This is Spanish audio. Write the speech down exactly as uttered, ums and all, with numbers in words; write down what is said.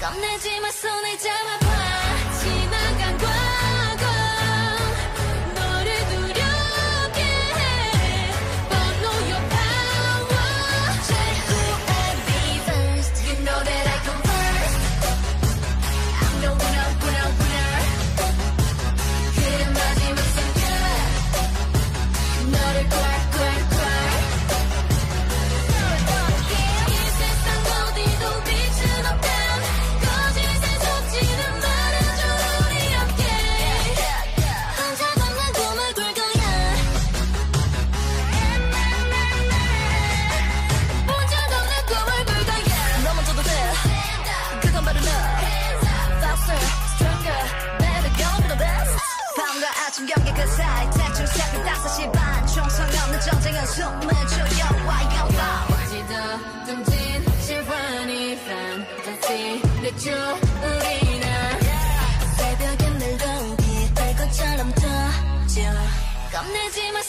겁내지 마 손을 잡아봐 지나간 과거 너를 두렵게 해 But know your power Try who I be first You know that I come first I'm the winner, winner, winner 그래 마지막 생각 너를 꽉 겁내지 마